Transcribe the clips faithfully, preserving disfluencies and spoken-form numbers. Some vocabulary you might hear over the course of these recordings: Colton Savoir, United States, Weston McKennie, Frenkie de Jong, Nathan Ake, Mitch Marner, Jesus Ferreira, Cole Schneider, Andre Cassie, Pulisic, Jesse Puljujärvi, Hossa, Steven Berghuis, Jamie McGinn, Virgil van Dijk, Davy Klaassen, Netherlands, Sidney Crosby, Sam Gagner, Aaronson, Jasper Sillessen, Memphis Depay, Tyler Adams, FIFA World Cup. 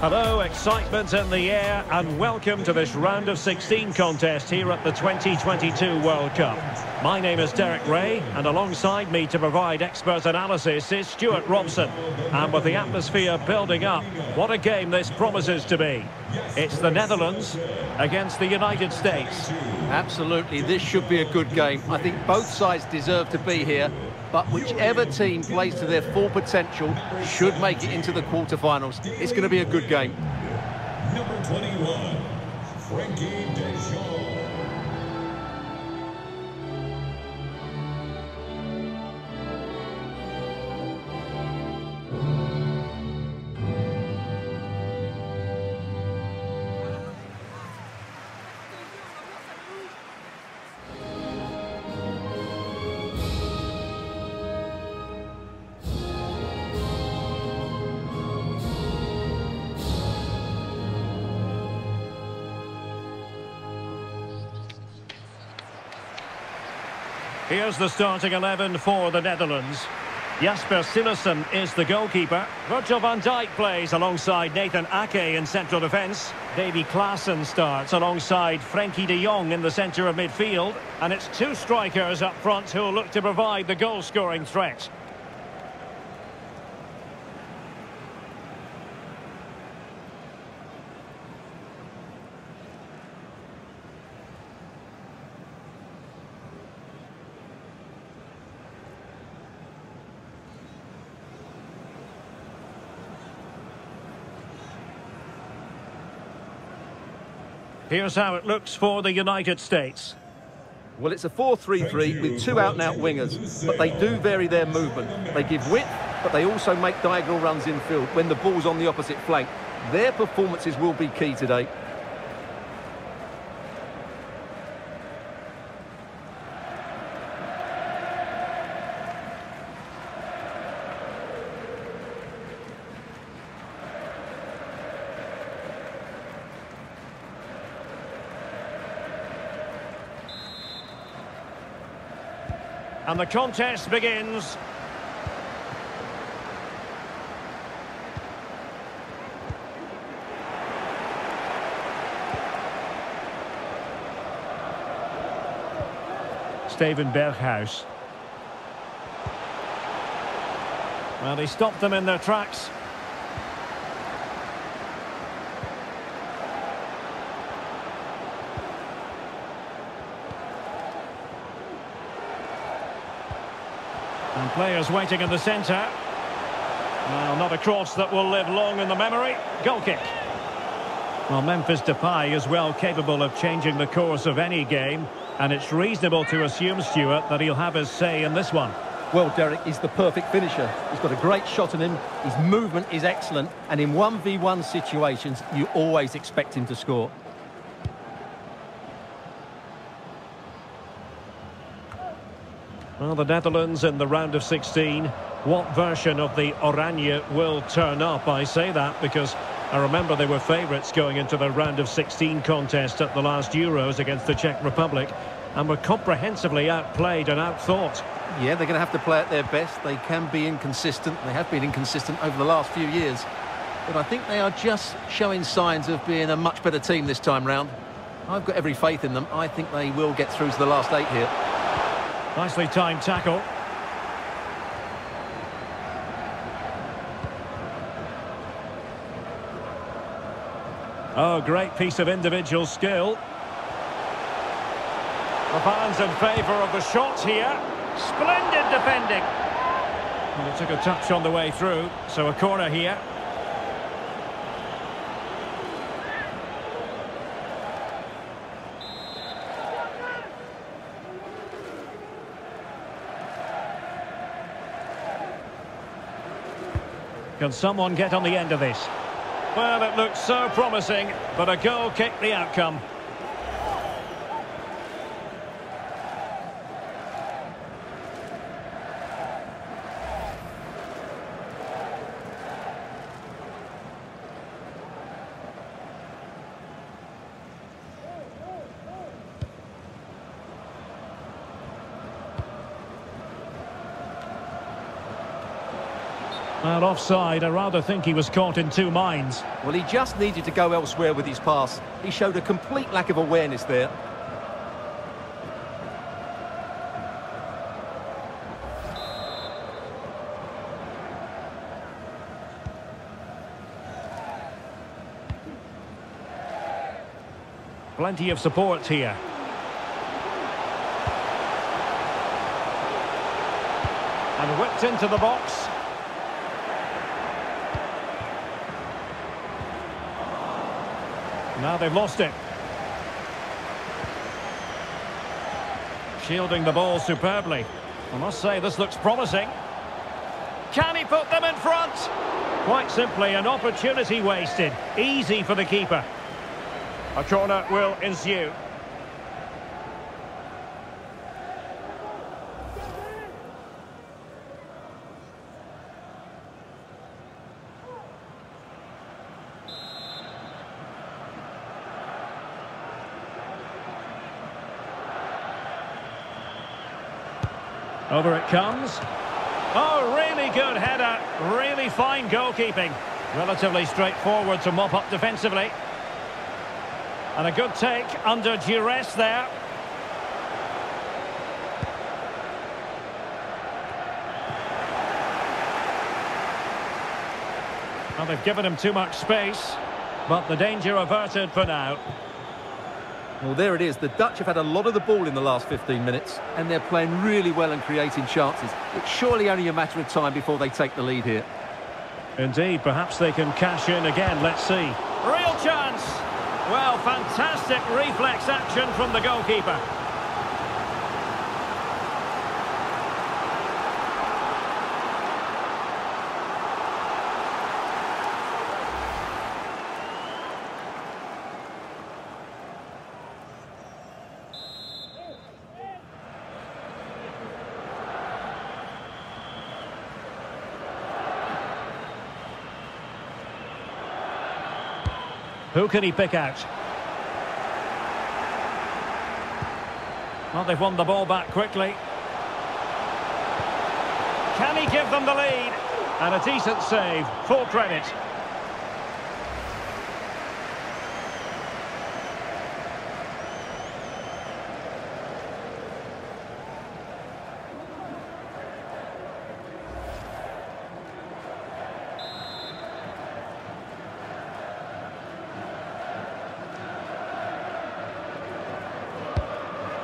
Hello, excitement in the air, and welcome to this round of sixteen contest here at the twenty twenty-two World Cup. My name is Derek Ray, and alongside me to provide expert analysis is Stuart Robson. And with the atmosphere building up, what a game this promises to be. It's the Netherlands against the United States. Absolutely, this should be a good game. I think both sides deserve to be here, but whichever team plays to their full potential should make it into the quarterfinals. It's going to be a good game. Number twenty-one, Frenkie de Jong. Here's the starting eleven for the Netherlands. Jasper Sillessen is the goalkeeper. Virgil van Dijk plays alongside Nathan Ake in central defence. Davy Klaassen starts alongside Frenkie de Jong in the centre of midfield. And it's two strikers up front who look to provide the goal-scoring threat. Here's how it looks for the United States. Well, it's a four three three with two out-and-out wingers, but they do vary their movement. They give width, but they also make diagonal runs in field when the ball's on the opposite flank. Their performances will be key today. And the contest begins. Steven Berghuis. Well, he stopped them in their tracks. And players waiting in the centre. Well, not a cross that will live long in the memory. Goal kick. Well, Memphis Depay is well capable of changing the course of any game, and it's reasonable to assume, Stuart, that he'll have his say in this one. Well, Derek, he's the perfect finisher. He's got a great shot in him, his movement is excellent, and in one v one situations, you always expect him to score. Well, the Netherlands in the round of sixteen. What version of the Oranje will turn up? I say that because I remember they were favourites going into the round of sixteen contest at the last Euros against the Czech Republic, and were comprehensively outplayed and outthought. Yeah, they're going to have to play at their best. They can be inconsistent. They have been inconsistent over the last few years. But I think they are just showing signs of being a much better team this time round. I've got every faith in them. I think they will get through to the last eight here. Nicely timed tackle. Oh, great piece of individual skill. The fans in favour of the shot here. Splendid defending. And it took a touch on the way through, so a corner here. Can someone get on the end of this? Well, it looks so promising, but a goal kicked the outcome. And offside, I rather think he was caught in two minds. Well, he just needed to go elsewhere with his pass. He showed a complete lack of awareness there. Plenty of support here. And whipped into the box. Now they've lost it. Shielding the ball superbly. I must say, this looks promising. Can he put them in front? Quite simply, an opportunity wasted. Easy for the keeper. A corner will ensue. Over it comes. Oh, really good header. Really fine goalkeeping. Relatively straightforward to mop up defensively. And a good take under duress there. Well, they've given him too much space, but the danger averted for now. Well, there it is. The Dutch have had a lot of the ball in the last fifteen minutes, and they're playing really well and creating chances. It's surely only a matter of time before they take the lead here. Indeed, perhaps they can cash in again. Let's see. Real chance! Well, fantastic reflex action from the goalkeeper. Who can he pick out? Well, they've won the ball back quickly. Can he give them the lead? And a decent save, full credit.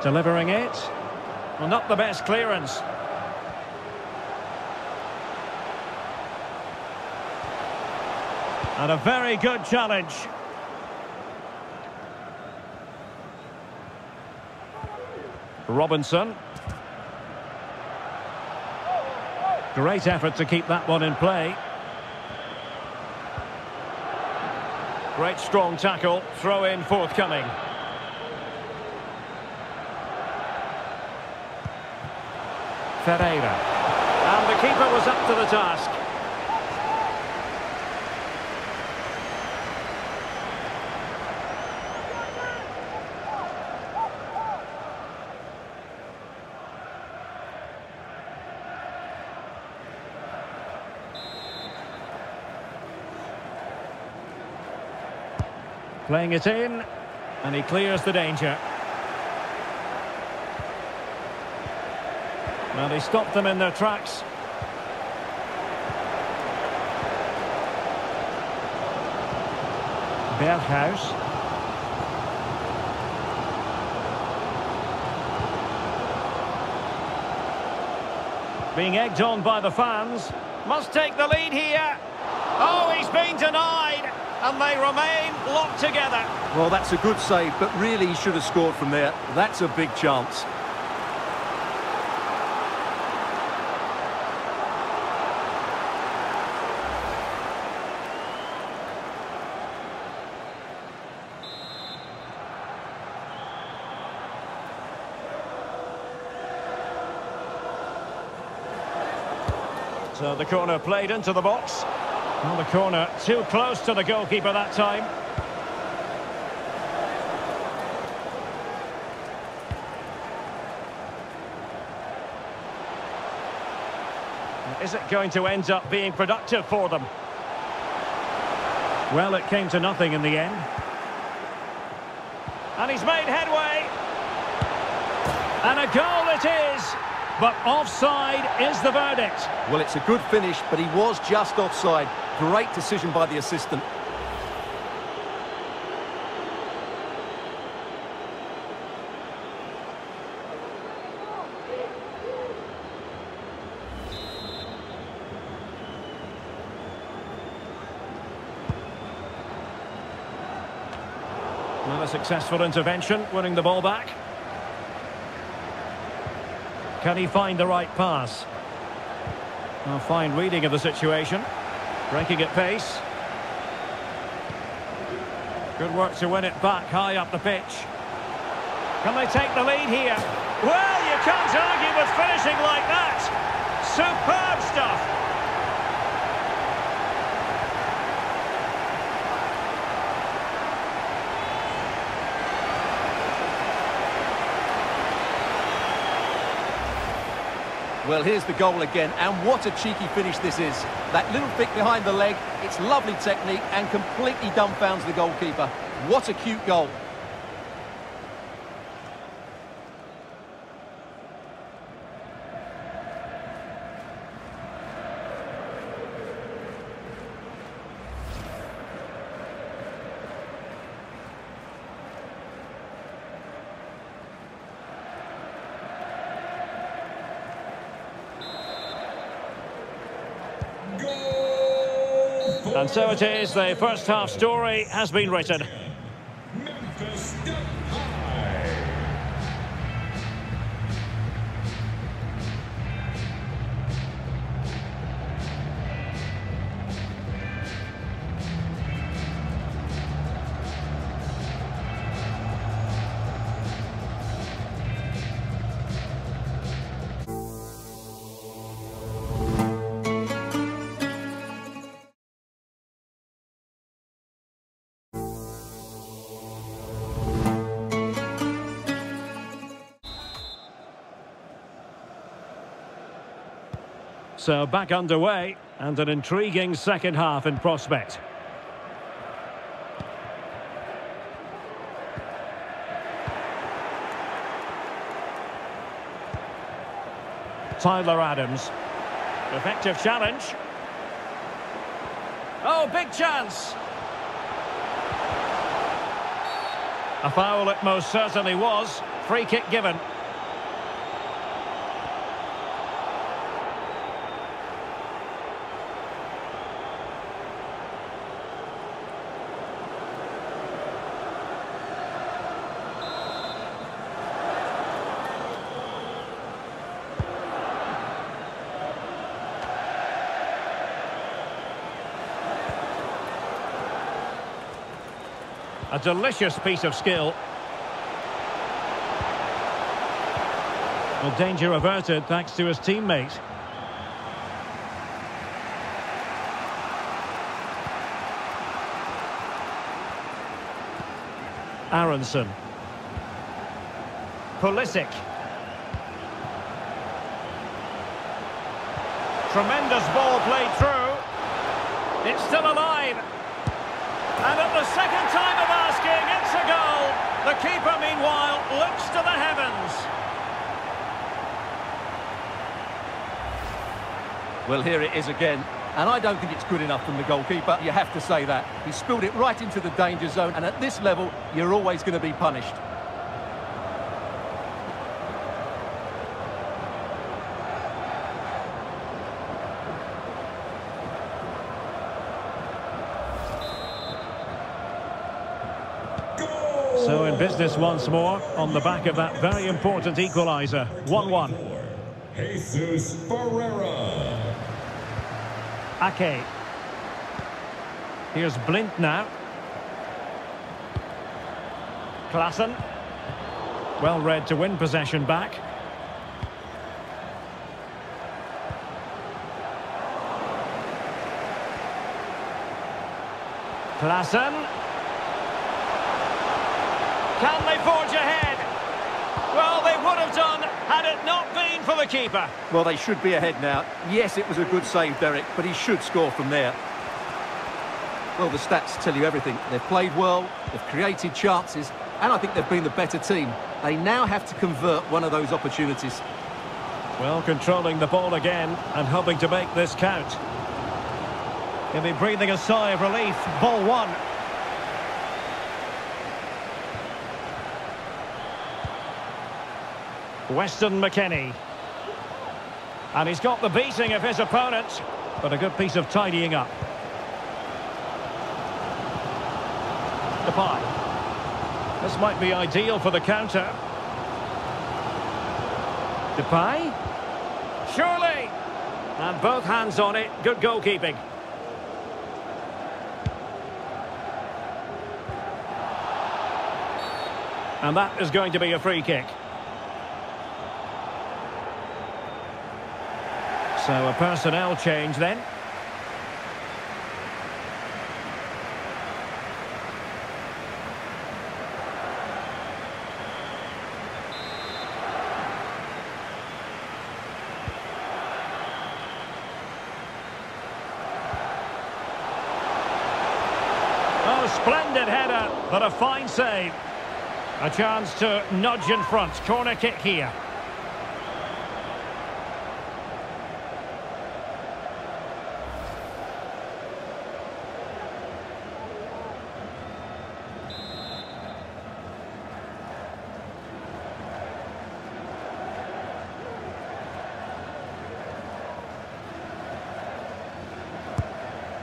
Delivering it. Well, not the best clearance. And a very good challenge. Robinson. Great effort to keep that one in play. Great strong tackle. Throw in forthcoming. Ferreira. And the keeper was up to the task. Playing it in, and he clears the danger. Well, they stopped them in their tracks. Berghuis. Being egged on by the fans. Must take the lead here. Oh, he's been denied. And they remain locked together. Well, that's a good save, but really he should have scored from there. That's a big chance. So the corner played into the box. Well, the corner too close to the goalkeeper that time. It isn't going to end up being productive for them. Well, it came to nothing in the end. And he's made headway. And a goal it is. But offside is the verdict. Well, it's a good finish, but he was just offside. Great decision by the assistant. Another successful intervention, winning the ball back. Can he find the right pass? A fine reading of the situation. Breaking at pace. Good work to win it back high up the pitch. Can they take the lead here? Well, you can't argue with finishing like that. Superb stuff. Well, here's the goal again, and what a cheeky finish this is. That little flick behind the leg, it's lovely technique and completely dumbfounds the goalkeeper. What a cute goal. And so it is, the first half story has been written. Memphis Depay. So back underway, and an intriguing second half in prospect. Tyler Adams. Effective challenge. Oh, big chance. A foul it most certainly was. Free kick given. A delicious piece of skill. The danger averted thanks to his teammate. Aaronson. Pulisic. Tremendous ball played through. It's still alive. And at the second time of asking, it's a goal. The keeper, meanwhile, looks to the heavens. Well, here it is again. And I don't think it's good enough from the goalkeeper. You have to say that. He spilled it right into the danger zone. And at this level, you're always going to be punished. So in business once more, on the back of that very important equaliser. one one. Jesus Ferreira. Ake. Here's Blind now. Klaassen. Well read to win possession back. Klaassen. Can they forge ahead? Well, they would have done had it not been for the keeper. Well, they should be ahead now. Yes, it was a good save, Derek, but he should score from there. Well, the stats tell you everything. They've played well, they've created chances, and I think they've been the better team. They now have to convert one of those opportunities. Well, controlling the ball again and hoping to make this count. He'll be breathing a sigh of relief. Ball one. Weston McKennie. And he's got the beating of his opponent, but a good piece of tidying up. Depay. This might be ideal for the counter. Depay. Surely. And both hands on it. Good goalkeeping. And that is going to be a free kick. So a personnel change then. Oh, splendid header, but a fine save. A chance to nudge in front. Corner kick here.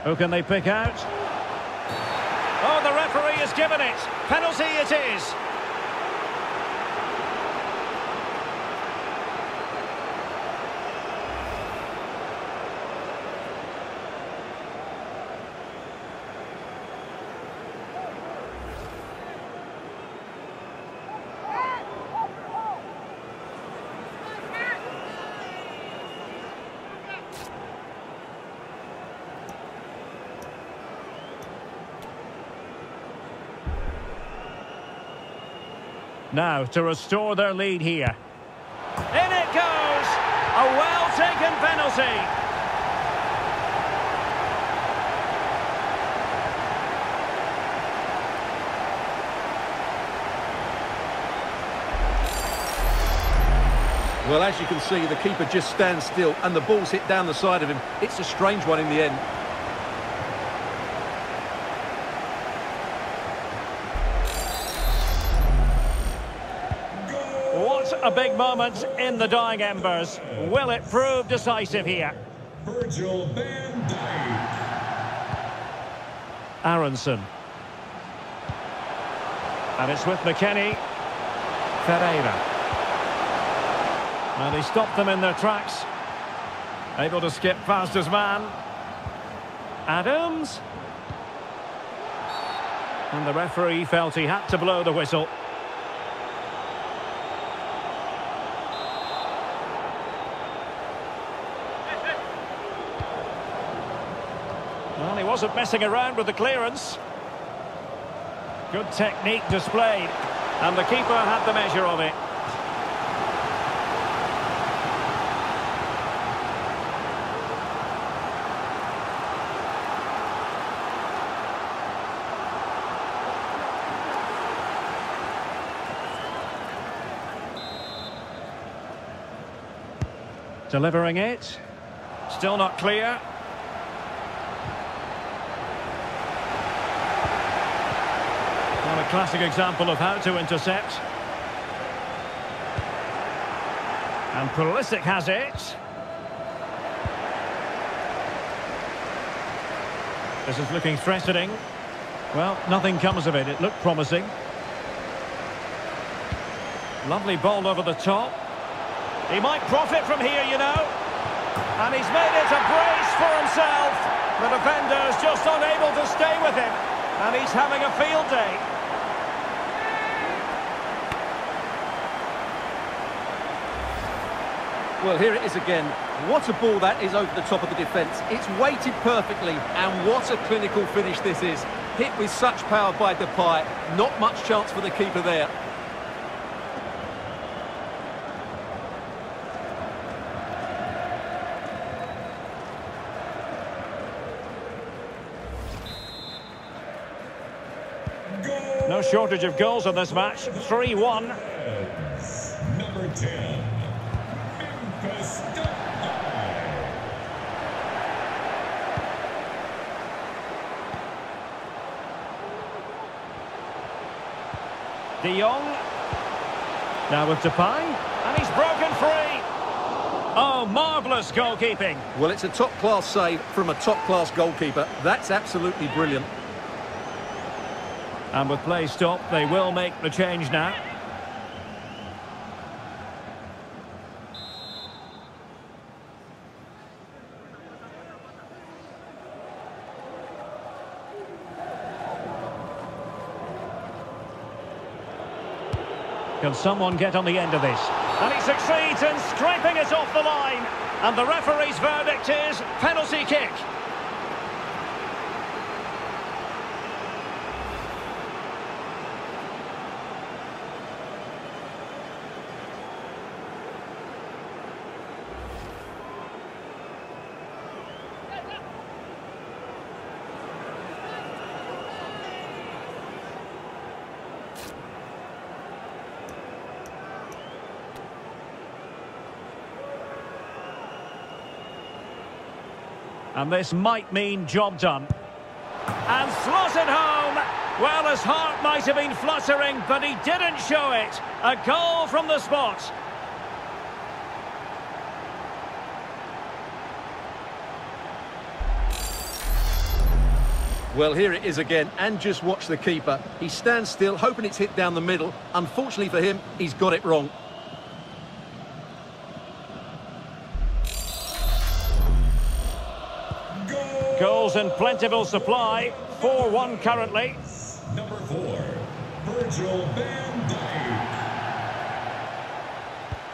Who can they pick out? Oh, the referee has given it. Penalty it is. Now to restore their lead here. In it goes! A well-taken penalty. Well, as you can see, the keeper just stands still and the ball's hit down the side of him. It's a strange one in the end. A big moment in the dying embers. Will it prove decisive here? Virgil van Dijk. Aaronson. And it's with McKennie. Ferreira. And he stopped them in their tracks. Able to skip past his man. Adams. And the referee felt he had to blow the whistle. Well, he wasn't messing around with the clearance. Good technique displayed. And the keeper had the measure of it. Delivering it. Still not clear. Classic example of how to intercept. And Pulisic has it. This is looking threatening. Well, nothing comes of it. It looked promising. Lovely ball over the top. He might profit from here, you know. And he's made it a brace for himself. The defender is just unable to stay with him. And he's having a field day. Well, here it is again. What a ball that is over the top of the defence. It's weighted perfectly, and what a clinical finish this is. Hit with such power by Depay. Not much chance for the keeper there. No shortage of goals in this match. three one. Number ten, Memphis Depay. De Jong. Now with Depay. And he's broken free. Oh, marvellous goalkeeping. Well, it's a top-class save from a top-class goalkeeper. That's absolutely brilliant. And with play stopped, they will make the change now. Can someone get on the end of this? And he succeeds in scraping it off the line. And the referee's verdict is penalty kick. And this might mean job done. And slotted home. Well, his heart might have been fluttering, but he didn't show it. A goal from the spot. Well, here it is again, and just watch the keeper. He stands still, hoping it's hit down the middle. Unfortunately for him, he's got it wrong. Goals in plentiful supply, four one currently. Number four, Virgil van Dijk.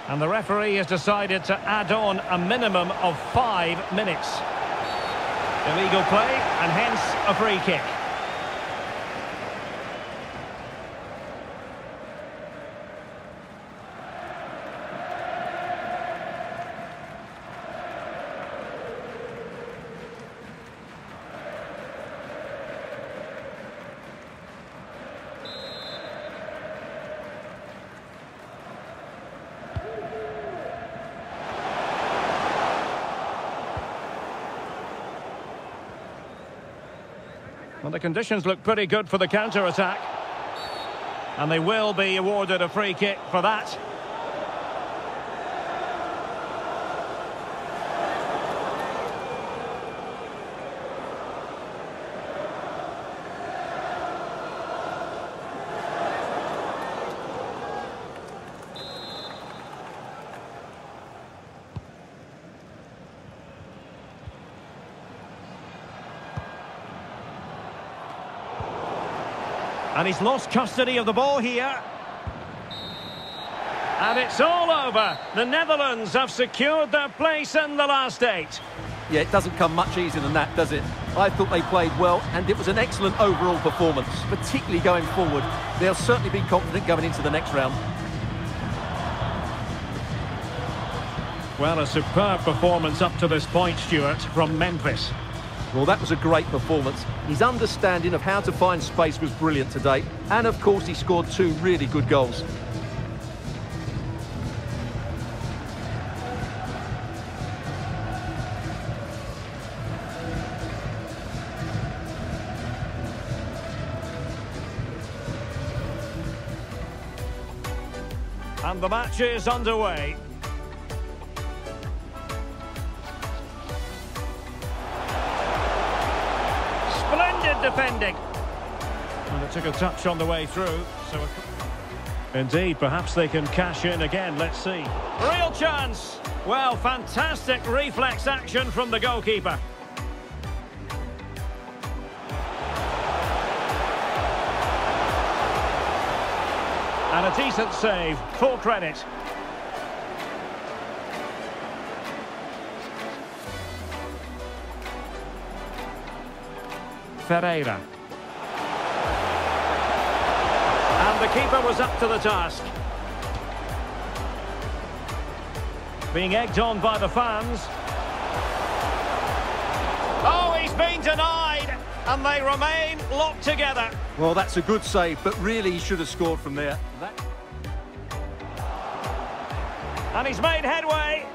And the referee has decided to add on a minimum of five minutes. Illegal play, and hence a free kick. The conditions look pretty good for the counter-attack. And they will be awarded a free kick for that. And he's lost custody of the ball here. And it's all over. The Netherlands have secured their place in the last eight. Yeah, it doesn't come much easier than that, does it? I thought they played well, and it was an excellent overall performance, particularly going forward. They'll certainly be confident going into the next round. Well, a superb performance up to this point, Stuart, from Memphis. Well, that was a great performance. His understanding of how to find space was brilliant today. And, of course, he scored two really good goals. And the match is underway. Defending, and it took a touch on the way through. So indeed, perhaps they can cash in again. Let's see. Real chance. Well, fantastic reflex action from the goalkeeper. And a decent save, full credit. Ferreira. And the keeper was up to the task. Being egged on by the fans. Oh, he's been denied. and they remain locked together. Well, that's a good save, but really he should have scored from there. That... And he's made headway.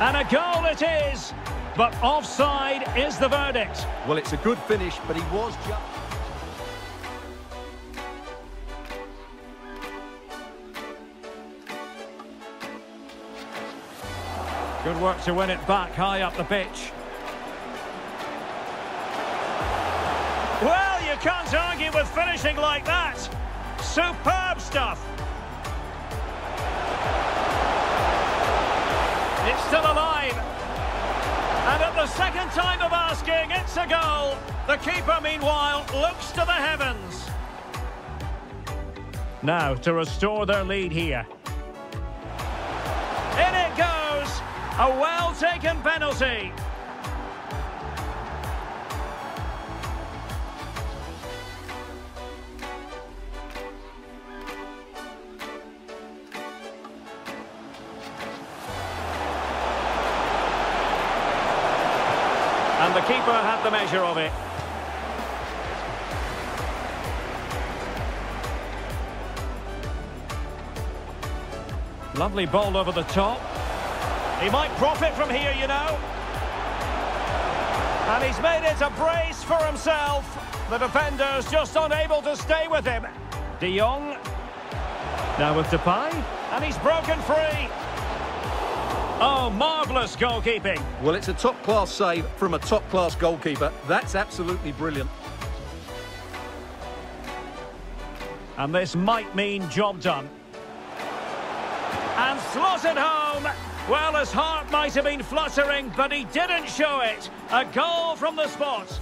And a goal it is, but offside is the verdict. Well, it's a good finish, but he was just... Good work to win it back high up the pitch. Well, you can't argue with finishing like that. Superb stuff. It's still alive. And at the second time of asking, it's a goal. The keeper, meanwhile, looks to the heavens. Now to restore their lead here. In it goes. A well-taken penalty. And the keeper had the measure of it. Lovely ball over the top. He might profit from here, you know. And he's made it a brace for himself. The defender's just unable to stay with him. De Jong. Now with Depay. And he's broken free. Oh, marvellous goalkeeping. Well, it's a top-class save from a top-class goalkeeper. That's absolutely brilliant. And this might mean job done. And slotted home. Well, his heart might have been fluttering, but he didn't show it. A goal from the spot.